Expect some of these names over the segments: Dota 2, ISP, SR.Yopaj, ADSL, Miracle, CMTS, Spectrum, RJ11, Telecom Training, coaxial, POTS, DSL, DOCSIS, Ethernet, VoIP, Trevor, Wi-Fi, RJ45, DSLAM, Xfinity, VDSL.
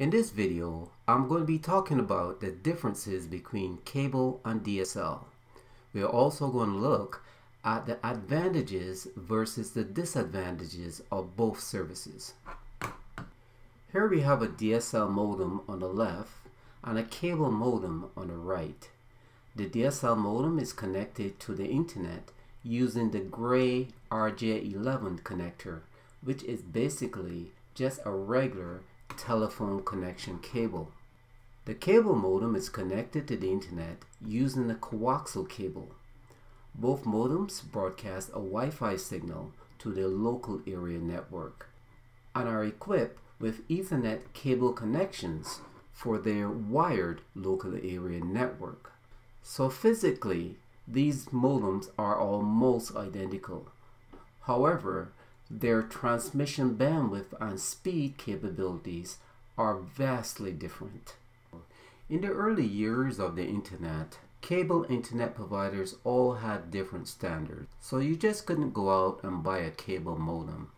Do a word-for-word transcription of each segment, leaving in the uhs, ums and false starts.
In this video, I'm going to be talking about the differences between cable and D S L. We're also going to look at the advantages versus the disadvantages of both services. Here we have a D S L modem on the left and a cable modem on the right. The D S L modem is connected to the internet using the gray R J eleven connector, which is basically just a regular telephone connection cable. The cable modem is connected to the internet using a coaxial cable. Both modems broadcast a Wi-Fi signal to their local area network and are equipped with Ethernet cable connections for their wired local area network. So physically, these modems are almost identical. However, their transmission bandwidth and speed capabilities are vastly different. In the early years of the internet, cable internet providers all had different standards, so you just couldn't go out and buy a cable modem.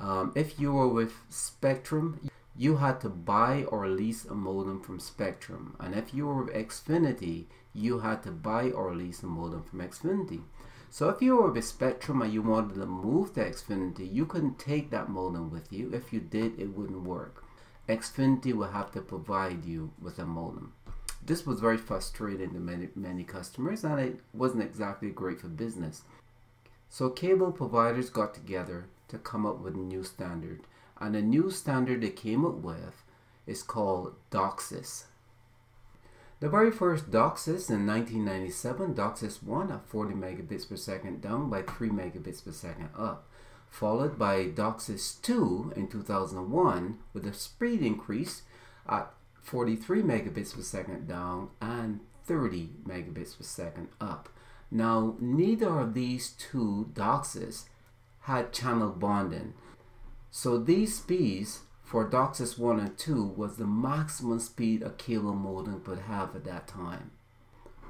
Um, if you were with Spectrum, you had to buy or lease a modem from Spectrum, and if you were with Xfinity, you had to buy or lease a modem from Xfinity. So if you were with Spectrum and you wanted to move to Xfinity, you couldn't take that modem with you. If you did, it wouldn't work. Xfinity would have to provide you with a modem. This was very frustrating to many, many customers, and it wasn't exactly great for business. So cable providers got together to come up with a new standard. And the new standard they came up with is called DOCSIS. The very first DOCSIS in nineteen ninety-seven, DOCSIS one at forty megabits per second down by three megabits per second up, followed by DOCSIS two in two thousand one with a speed increase at forty-three megabits per second down and thirty megabits per second up. Now, neither of these two DOCSIS had channel bonding, so these speeds for DOCSIS one and two was the maximum speed a cable modem could have at that time.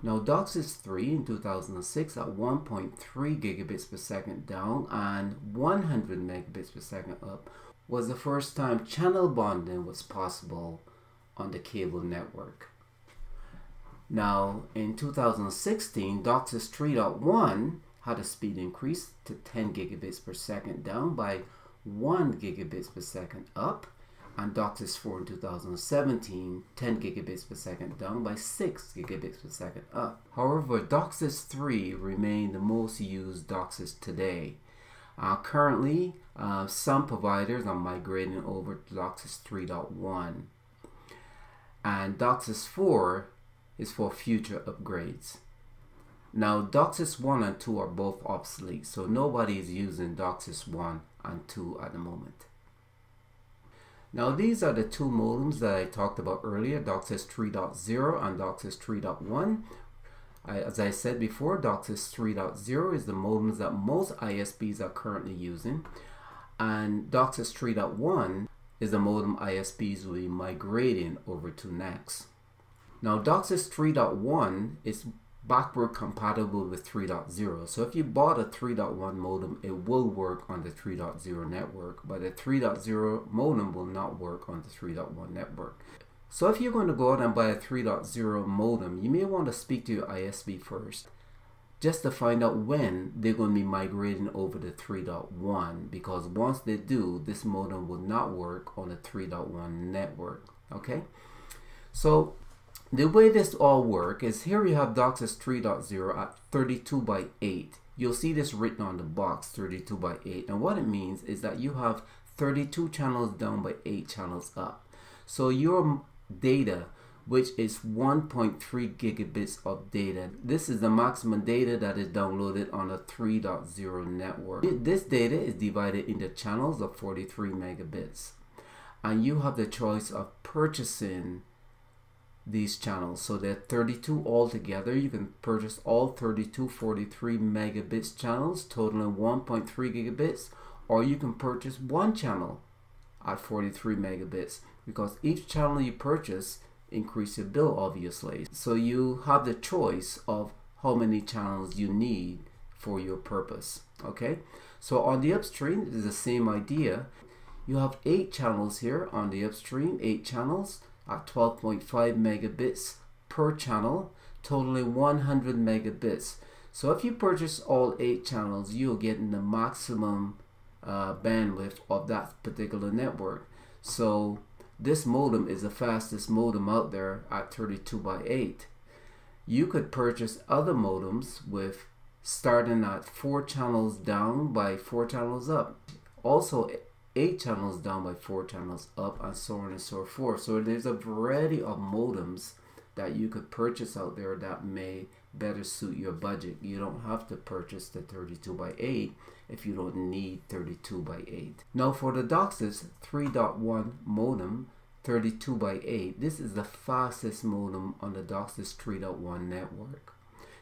Now DOCSIS three in two thousand six at one point three gigabits per second down and one hundred megabits per second up was the first time channel bonding was possible on the cable network. Now in two thousand sixteen, DOCSIS three point one had a speed increase to ten gigabits per second down by one gigabits per second up, and DOCSIS four in two thousand seventeen, ten gigabits per second down by six gigabits per second up. However, DOCSIS three remained the most used DOCSIS today. Uh, currently, uh, some providers are migrating over to DOCSIS three point one, and DOCSIS four is for future upgrades. Now, DOCSIS one and two are both obsolete, so nobody is using DOCSIS one and two at the moment. Now, these are the two modems that I talked about earlier, DOCSIS three point zero and DOCSIS three point one. As I said before, DOCSIS three point zero is the modems that most I S Ps are currently using, and DOCSIS three point one is the modem I S Ps will be migrating over to next. Now, DOCSIS three point one is backward compatible with three point zero. So if you bought a three point one modem, it will work on the three point zero network, but the three point zero modem will not work on the three point one network. So if you're going to go out and buy a three point zero modem, you may want to speak to your I S P first, just to find out when they're going to be migrating over to three point one, because once they do, this modem will not work on the three point one network, okay? So the way this all works is here we have DOCSIS three point zero at thirty-two by eight. You'll see this written on the box, thirty-two by eight. And what it means is that you have thirty-two channels down by eight channels up. So your data, which is one point three gigabits of data, this is the maximum data that is downloaded on a three point zero network. This data is divided into channels of forty-three megabits. And you have the choice of purchasing these channels. So there are thirty-two altogether. You can purchase all thirty-two forty-three megabits channels totaling one point three gigabits, or you can purchase one channel at forty-three megabits, because each channel you purchase increases your bill obviously. So you have the choice of how many channels you need for your purpose. Okay, so on the upstream is the same idea. you have eight channels here on the upstream, eight channels at twelve point five megabits per channel, totaling one hundred megabits. So if you purchase all eight channels, you'll get the maximum uh, bandwidth of that particular network. So this modem is the fastest modem out there at thirty-two by eight. You could purchase other modems with starting at four channels down by four channels up, also eight channels down by four channels up, and so on and so forth. So there's a variety of modems that you could purchase out there that may better suit your budget. You don't have to purchase the thirty-two by eight if you don't need thirty-two by eight. Now for the DOCSIS three point one modem, thirty-two by eight, this is the fastest modem on the DOCSIS three point one network.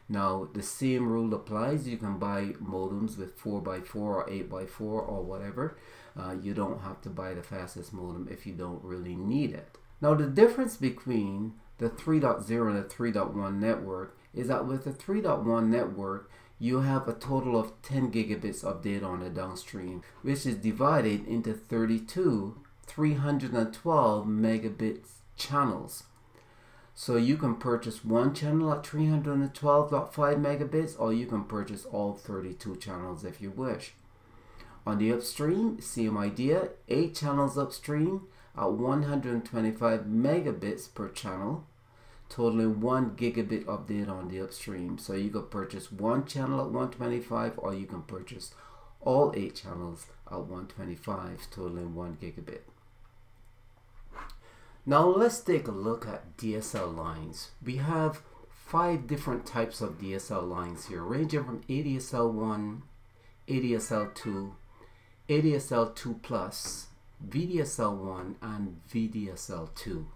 Now the same rule applies. You can buy modems with four by four or eight by four or whatever. Uh, you don't have to buy the fastest modem if you don't really need it. Now the difference between the three point zero and the three point one network is that with the three point one network, you have a total of ten gigabits of data on the downstream, which is divided into thirty-two three hundred twelve megabits channels. So you can purchase one channel at three hundred twelve point five megabits, or you can purchase all thirty-two channels if you wish. On the upstream, same idea, eight channels upstream at one hundred twenty-five megabits per channel, totaling one gigabit of data on the upstream. So you could purchase one channel at one twenty-five, or you can purchase all eight channels at one twenty-five, totaling one gigabit. Now let's take a look at D S L lines. We have five different types of D S L lines here, ranging from A D S L one, A D S L two, A D S L two plus, V D S L one, and V D S L two.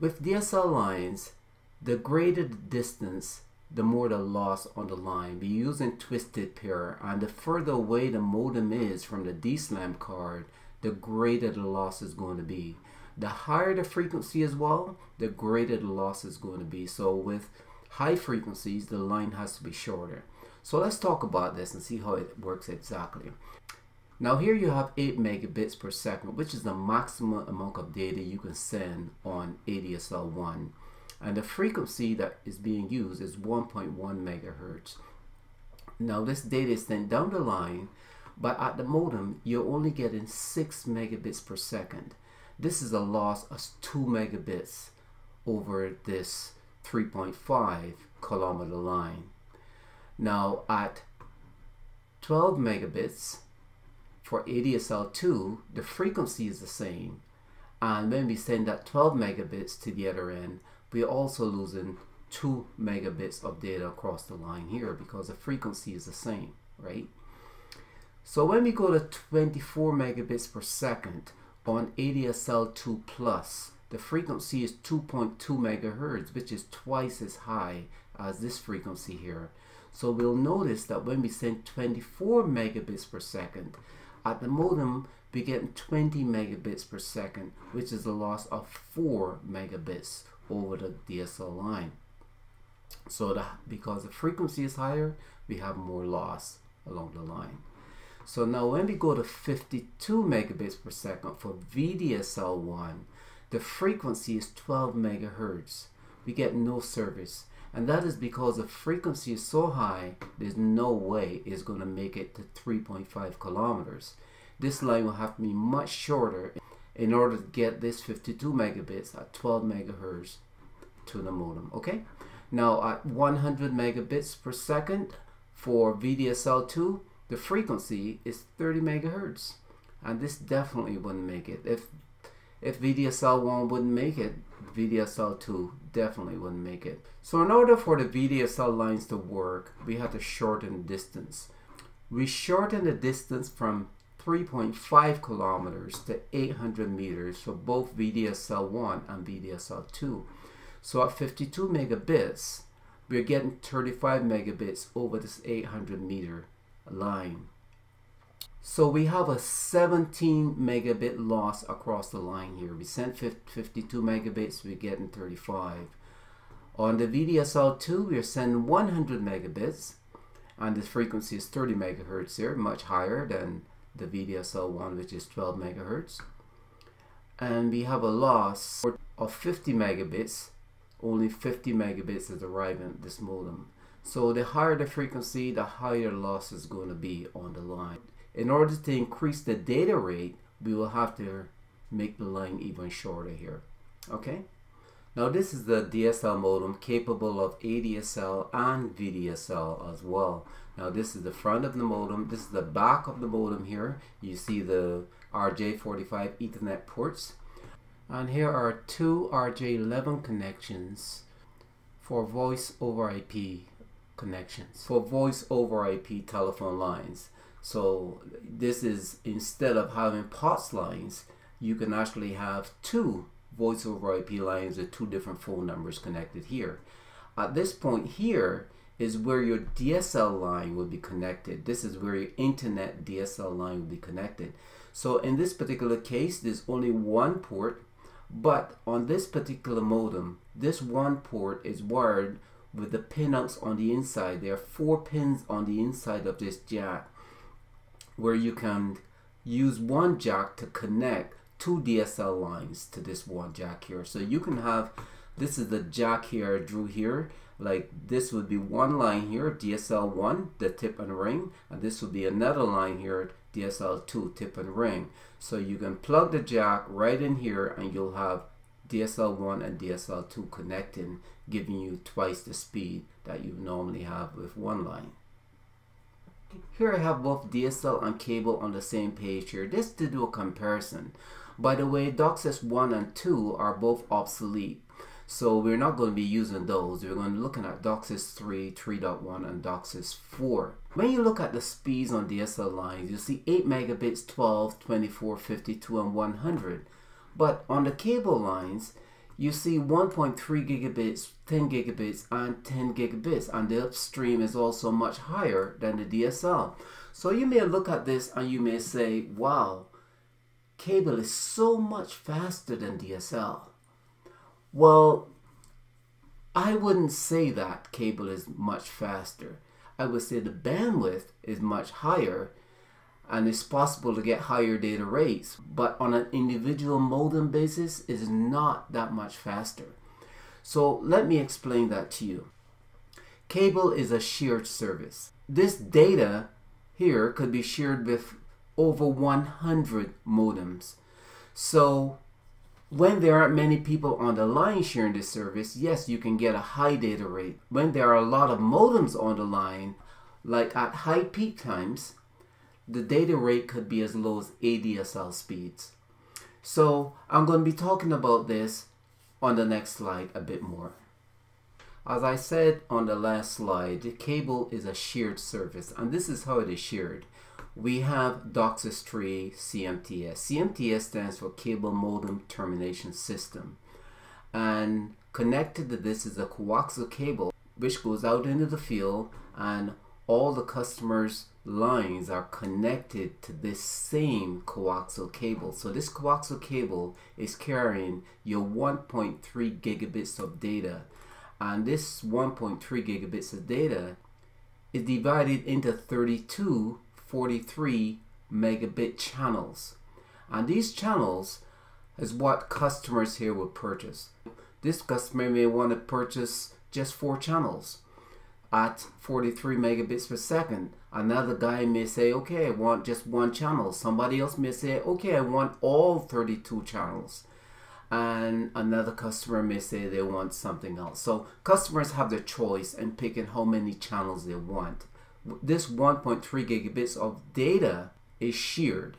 With D S L lines, the greater the distance, the more the loss on the line. We're using twisted pair, and the further away the modem is from the D SLAM card, the greater the loss is going to be. The higher the frequency as well, the greater the loss is going to be. So with high frequencies, the line has to be shorter. So let's talk about this and see how it works exactly. Now here you have eight megabits per second, which is the maximum amount of data you can send on A D S L one. And the frequency that is being used is one point one megahertz. Now this data is sent down the line, but at the modem, you're only getting six megabits per second. This is a loss of two megabits over this three point five kilometer line. Now at twelve megabits, for A D S L two, the frequency is the same, and when we send that twelve megabits to the other end, we're also losing two megabits of data across the line here because the frequency is the same, right? So when we go to twenty-four megabits per second on A D S L two plus, the frequency is two point two megahertz, which is twice as high as this frequency here. So we'll notice that when we send twenty-four megabits per second, at the modem, we get twenty megabits per second, which is a loss of four megabits over the D S L line. So that, because the frequency is higher, we have more loss along the line. So now when we go to fifty-two megabits per second for V D S L one, the frequency is twelve megahertz. We get no service. And that is because the frequency is so high, there's no way it's going to make it to three point five kilometers. This line will have to be much shorter in order to get this fifty-two megabits at twelve megahertz to the modem, okay? Now at one hundred megabits per second for V D S L two, the frequency is thirty megahertz. And this definitely wouldn't make it. If, if V D S L one wouldn't make it, V D S L two definitely wouldn't make it. So in order for the V D S L lines to work, we have to shorten distance. We shorten the distance from three point five kilometers to eight hundred meters for both V D S L one and V D S L two. So at fifty-two megabits, we're getting thirty-five megabits over this eight hundred meter line. So we have a seventeen megabit loss across the line here. We sent fifty-two megabits, we're getting thirty-five. On the V D S L two, we're sending one hundred megabits, and the frequency is thirty megahertz here, much higher than the V D S L one, which is twelve megahertz, and we have a loss of fifty megabits. Only fifty megabits is arriving at this modem. So the higher the frequency, the higher loss is going to be on the line. In order to increase the data rate, we will have to make the line even shorter here. Okay, now this is the D S L modem, capable of A D S L and V D S L as well. Now this is the front of the modem, this is the back of the modem here. You see the R J forty-five Ethernet ports, and here are two R J eleven connections for voice over I P connections, for voice over I P telephone lines. So this is, instead of having P O T S lines, you can actually have two voice over I P lines with two different phone numbers connected here. At this point here is where your D S L line will be connected. This is where your internet D S L line will be connected. So in this particular case, there's only one port, but on this particular modem, this one port is wired with the pinouts on the inside. There are four pins on the inside of this jack, where you can use one jack to connect two D S L lines to this one jack here. So you can have, this is the jack here I drew here, like this would be one line here, D S L one, the tip and ring, and this would be another line here, D S L two, tip and ring. So you can plug the jack right in here and you'll have D S L one and D S L two connecting, giving you twice the speed that you normally have with one line. Here I have both D S L and cable on the same page here, just to do a comparison. By the way, DOCSIS one and two are both obsolete, so we're not going to be using those. We're going to be looking at DOCSIS three, three point one and DOCSIS four. When you look at the speeds on D S L lines, you see eight megabits, twelve, twenty-four, fifty-two and one hundred. But on the cable lines, you see one point three gigabits, ten gigabits, and ten gigabits, and the upstream is also much higher than the D S L. So you may look at this and you may say, wow, cable is so much faster than D S L. Well, I wouldn't say that cable is much faster. I would say the bandwidth is much higher, and it's possible to get higher data rates, but on an individual modem basis, it is not that much faster. So let me explain that to you. Cable is a shared service. This data here could be shared with over one hundred modems. So when there aren't many people on the line sharing this service, yes, you can get a high data rate. When there are a lot of modems on the line, like at high peak times, the data rate could be as low as A D S L speeds. So I'm going to be talking about this on the next slide a bit more. As I said on the last slide, the cable is a shared service, and this is how it is shared. We have DOCSIS three C M T S. C M T S stands for Cable Modem Termination System, and connected to this is a coaxial cable which goes out into the field, and all the customers' lines are connected to this same coaxial cable. So this coaxial cable is carrying your one point three gigabits of data, and this one point three gigabits of data is divided into thirty-two forty-three megabit channels, and these channels is what customers here will purchase. This customer may want to purchase just four channels at forty-three megabits per second. Another guy may say, okay, I want just one channel. Somebody else may say, okay, I want all thirty-two channels. And another customer may say they want something else. So customers have the choice in picking how many channels they want. This one point three gigabits of data is shared.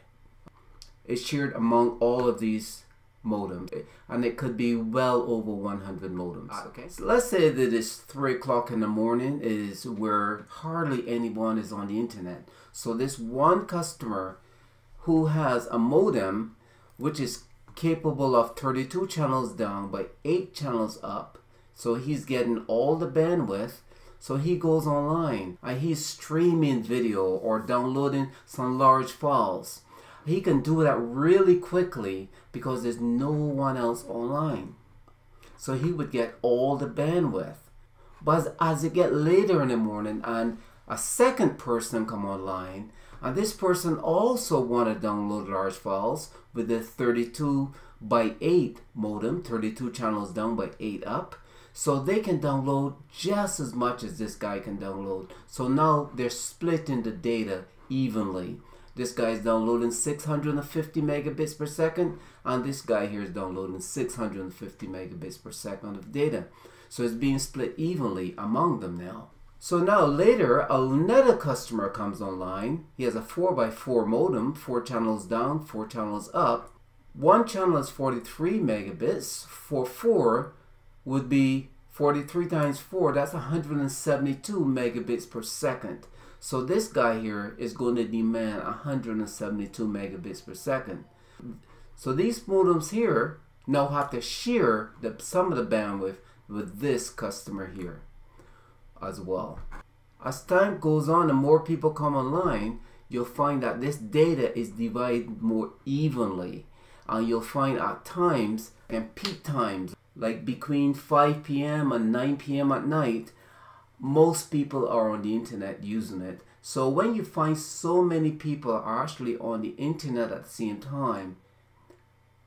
It's shared among all of these modems, and it could be well over one hundred modems. Okay, so let's say that it's three o'clock in the morning, is where hardly anyone is on the internet. So this one customer who has a modem which is capable of thirty-two channels down but eight channels up, so he's getting all the bandwidth. So he goes online and he's streaming video or downloading some large files. He can do that really quickly because there's no one else online. So he would get all the bandwidth. But as, as it gets later in the morning and a second person come online, And this person also wanted to download large files with the thirty-two by eight modem, thirty-two channels down by eight up. So they can download just as much as this guy can download. So now they're splitting the data evenly. This guy is downloading six hundred fifty megabits per second, and this guy here is downloading six hundred fifty megabits per second of data. So it's being split evenly among them now. So now later, another customer comes online. He has a four by four modem, four channels down, four channels up. One channel is forty-three megabits. For four would be forty-three times four, that's one hundred seventy-two megabits per second. So this guy here is going to demand one hundred seventy-two megabits per second. So these modems here now have to share the, some of the bandwidth with this customer here as well. As time goes on and more people come online, you'll find that this data is divided more evenly. And you'll find at times and peak times, like between five P M and nine P M at night, most people are on the internet using it. So when you find so many people are actually on the internet at the same time,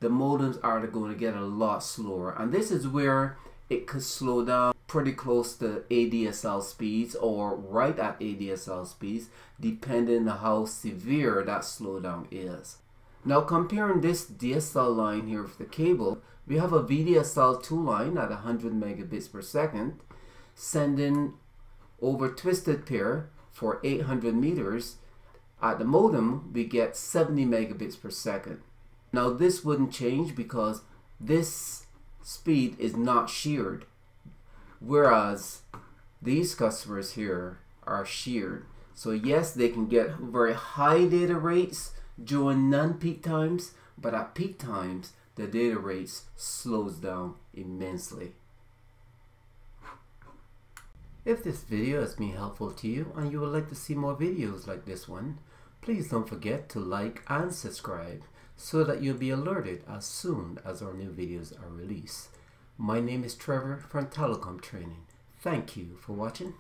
the modems are going to get a lot slower. And this is where it could slow down pretty close to A D S L speeds or right at A D S L speeds, depending on how severe that slowdown is. Now comparing this D S L line here with the cable, we have a V D S L two line at one hundred megabits per second, sending over twisted pair for eight hundred meters. At the modem we get seventy megabits per second. Now this wouldn't change because this speed is not sheared, whereas these customers here are sheared. So yes, they can get very high data rates during non-peak times, but at peak times the data rates slows down immensely. If this video has been helpful to you and you would like to see more videos like this one, please don't forget to like and subscribe so that you'll be alerted as soon as our new videos are released. My name is Trevor from Telecom Training. Thank you for watching.